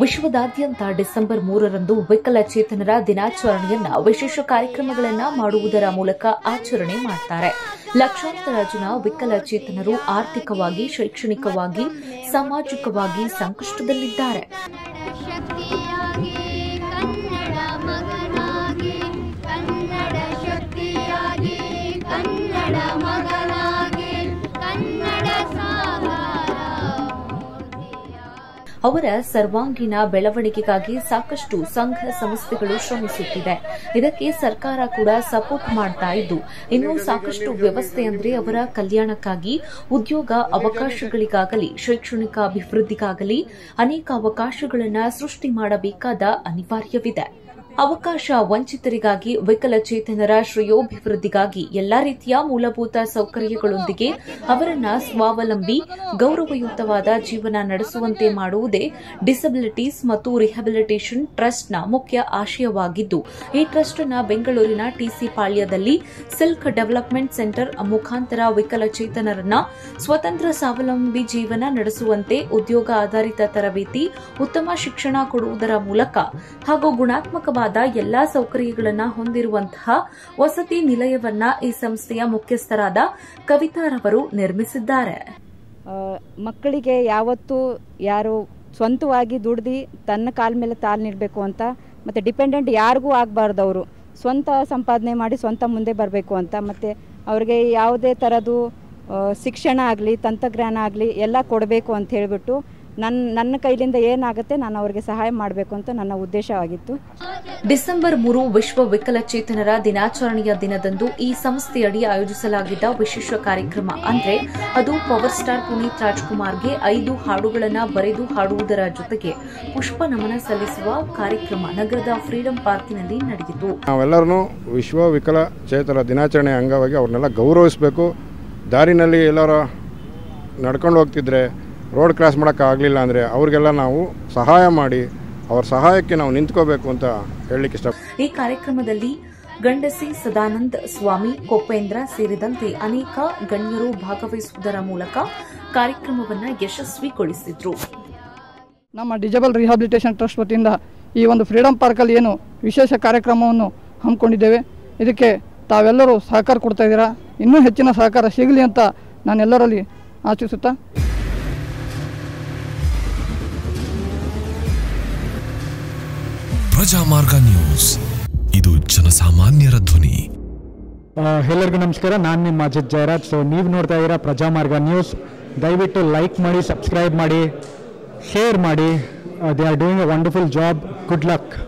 ವಿಶ್ವದಾದ್ಯಂತ ಡಿಸೆಂಬರ್ 3ರಂದು ವಿಕಲಚೇತನರ ದಿನಾಚರಣೆಯನ್ನು ವಿಶೇಷ ಕಾರ್ಯಕ್ರಮಗಳನ್ನು ಮಾಡುವುದರ ಮೂಲಕ ಆಚರಣೆ ಮಾಡುತ್ತಾರೆ. ಲಕ್ಷಾಂತರ ಜನ ವಿಕಲಚೇತನರು ಆರ್ಥಿಕವಾಗಿ, ಶೈಕ್ಷಣಿಕವಾಗಿ, ಸಾಮಾಜಿಕವಾಗಿ ಸಂಕಷ್ಟದಲ್ಲಿದ್ದಾರೆ. ಅವರ ಸರ್ವಾಂಗೀಣ ಬೆಳವಣಿಗೆಗಾಗಿ ಸಾಕಷ್ಟು ಸಂಘ ಸಂಸ್ಥೆಗಳು ಶ್ರಮಿಸುತ್ತಿದೆ. ಇದಕ್ಕೆ ಸರ್ಕಾರ ಕೂಡ ಸಪೋರ್ಟ್ ಮಾಡ್ತಾ ಇದ್ದು, ಇನ್ನೂ ಸಾಕಷ್ಟು ವ್ಯವಸ್ಥೆ ಅಂದರೆ ಅವರ ಕಲ್ಯಾಣಕ್ಕಾಗಿ, ಉದ್ಯೋಗ ಅವಕಾಶಗಳಿಗಾಗಲಿ, ಶೈಕ್ಷಣಿಕ ಅಭಿವೃದ್ಧಿಗಾಗಲಿ ಅನೇಕ ಅವಕಾಶಗಳನ್ನು ಸೃಷ್ಟಿ ಮಾಡಬೇಕಾದ ಅನಿವಾರ್ಯವಿದೆ. ಅವಕಾಶ ವಂಚಿತರಿಗಾಗಿ, ವಿಕಲಚೇತನರ ಶ್ರೇಯೋಭಿವೃದ್ಧಿಗಾಗಿ ಎಲ್ಲಾ ರೀತಿಯ ಮೂಲಭೂತ ಸೌಕರ್ಯಗಳೊಂದಿಗೆ ಅವರನ್ನು ಸ್ವಾವಲಂಬಿ, ಗೌರವಯುತವಾದ ಜೀವನ ನಡೆಸುವಂತೆ ಮಾಡುವುದೇ ಡಿಸಬಿಲಿಟೀಸ್ ಮತ್ತು ರಿಹ್ಯಾಬಿಲಿಟೇಷನ್ ಟ್ರಸ್ಟ್ನ ಮುಖ್ಯ ಆಶಯವಾಗಿದ್ದು, ಈ ಟ್ರಸ್ಟ್ನ ಬೆಂಗಳೂರಿನ ಟಿಸಿ ಪಾಳ್ಯದಲ್ಲಿ ಸಿಲ್ಕ್ ಡೆವಲಪ್ಮೆಂಟ್ ಸೆಂಟರ್ ಮುಖಾಂತರ ವಿಕಲಚೇತನರನ್ನ ಸ್ವತಂತ್ರ ಸ್ವಾವಲಂಬಿ ಜೀವನ ನಡೆಸುವಂತೆ ಉದ್ಯೋಗ ಆಧಾರಿತ ತರಬೇತಿ, ಉತ್ತಮ ಶಿಕ್ಷಣ ಕೊಡುವುದರ ಮೂಲಕ ಹಾಗೂ ಗುಣಾತ್ಮಕವಾಗಿ ಎಲ್ಲಾ ಸೌಕರ್ಯಗಳನ್ನು ಹೊಂದಿರುವಂತಹ ವಸತಿ ನಿಲಯವನ್ನ ಈ ಸಂಸ್ಥೆಯ ಮುಖ್ಯಸ್ಥರಾದ ಕವಿತಾರವರು ನಿರ್ಮಿಸಿದ್ದಾರೆ. ಮಕ್ಕಳಿಗೆ ಯಾವತ್ತೂ ಯಾರು ಸ್ವಂತವಾಗಿ ದುಡ್ದು ತನ್ನ ಕಾಲ ಮೇಲೆ ತಾಲ್ ನೀಡಬೇಕು ಅಂತ, ಮತ್ತೆ ಡಿಪೆಂಡೆಂಟ್ ಯಾರಿಗೂ ಆಗಬಾರ್ದು. ಅವರು ಸ್ವಂತ ಸಂಪಾದನೆ ಮಾಡಿ ಸ್ವಂತ ಮುಂದೆ ಬರಬೇಕು ಅಂತ, ಮತ್ತೆ ಅವರಿಗೆ ಯಾವುದೇ ಥರದ್ದು ಶಿಕ್ಷಣ ಆಗಲಿ, ತಂತ್ರಜ್ಞಾನ ಆಗಲಿ ಎಲ್ಲ ಕೊಡಬೇಕು ಅಂತ ಹೇಳಿಬಿಟ್ಟು ನನ್ನ ಕೈಲಿಂದ ಏನಾಗುತ್ತೆ ನಾನು ಅವರಿಗೆ ಸಹಾಯ ಮಾಡಬೇಕು ಅಂತ ನನ್ನ ಉದ್ದೇಶವಾಗಿತ್ತು. ಡಿಸೆಂಬರ್ 3 ವಿಶ್ವ ವಿಕಲಚೇತನರ ದಿನಾಚರಣೆಯ ದಿನದಂದು ಈ ಸಂಸ್ಥೆಯಡಿ ಆಯೋಜಿಸಲಾಗಿದ್ದ ವಿಶೇಷ ಕಾರ್ಯಕ್ರಮ ಅಂದ್ರೆ ಅದು ಪವರ್ ಸ್ಟಾರ್ ಪುನೀತ್ ರಾಜ್ಕುಮಾರ್ಗೆ 5 ಹಾಡುಗಳನ್ನು ಬರೆದು ಹಾಡುವುದರ ಜೊತೆಗೆ ಪುಷ್ಪ ನಮನ ಸಲ್ಲಿಸುವ ಕಾರ್ಯಕ್ರಮ ನಗರದ ಫ್ರೀಡಂ ಪಾರ್ಕ್ನಲ್ಲಿ ನಡೆಯಿತು. ನಾವೆಲ್ಲರೂ ವಿಶ್ವ ವಿಕಲಚೇತನರ ದಿನಾಚರಣೆ ಅಂಗವಾಗಿ ಅವ್ರನ್ನೆಲ್ಲ ಗೌರವಿಸಬೇಕು. ದಾರಿನಲ್ಲಿ ಎಲ್ಲರೂ ನಡ್ಕೊಂಡು ಹೋಗ್ತಿದ್ರೆ, ರೋಡ್ ಕ್ರಾಸ್ ಮಾಡೋಕ್ಕಾಗಲಿಲ್ಲ ಅಂದರೆ ಅವ್ರಿಗೆಲ್ಲ ನಾವು ಸಹಾಯ ಮಾಡಿ ಅವ್ರ ಸಹಾಯಕ್ಕೆ ನಾವು ನಿಂತ್ಕೋಬೇಕು ಅಂತ ಹೇಳಲಿಕ್ಕೆ ಇಷ್ಟಪಡ್ತೀನಿ. ಈ ಕಾರ್ಯಕ್ರಮದಲ್ಲಿ ಗಂಡಸಿ ಸದಾನಂದ ಸ್ವಾಮಿ, ಕೋಪೇಂದ್ರ ಸೇರಿದಂತೆ ಅನೇಕ ಗಣ್ಯರು ಭಾಗವಹಿಸುವುದರ ಮೂಲಕ ಕಾರ್ಯಕ್ರಮವನ್ನು ಯಶಸ್ವಿಗೊಳಿಸಿದ್ರು. ನಮ್ಮ ಡಿಸೇಬಲ್ ರಿಹ್ಯಾಬಿಲಿಟೇಷನ್ ಟ್ರಸ್ಟ್ ವತಿಯಿಂದ ಈ ಒಂದು ಫ್ರೀಡಂ ಪಾರ್ಕಲ್ಲಿ ಏನು ವಿಶೇಷ ಕಾರ್ಯಕ್ರಮವನ್ನು ಹಮ್ಮಿಕೊಂಡಿದ್ದೇವೆ, ಇದಕ್ಕೆ ತಾವೆಲ್ಲರೂ ಸಹಕಾರ ಕೊಡ್ತಾ ಇದ್ದೀರಾ. ಇನ್ನೂ ಹೆಚ್ಚಿನ ಸಹಕಾರ ಸಿಗಲಿ ಅಂತ ನಾನೆಲ್ಲರಲ್ಲಿ ಆಶಿಸುತ್ತಾ ಪ್ರಜಾಮಾರ್ಗ ನ್ಯೂಸ್, ಇದು ಜನಸಾಮಾನ್ಯರ ಧ್ವನಿ. ಎಲ್ಲರಿಗೂ ನಮಸ್ಕಾರ, ನಾನು ನಿಮ್ಮ ಮಾಜಿದ್ ಜಯರಾಜ್. ಸೊ ನೀವು ನೋಡ್ತಾ ಇದ್ದೀರಾ ಪ್ರಜಾಮಾರ್ಗ ನ್ಯೂಸ್. ದಯವಿಟ್ಟು ಲೈಕ್ ಮಾಡಿ, ಸಬ್ಸ್ಕ್ರೈಬ್ ಮಾಡಿ, ಶೇರ್ ಮಾಡಿ. They are doing a wonderful job. Good luck.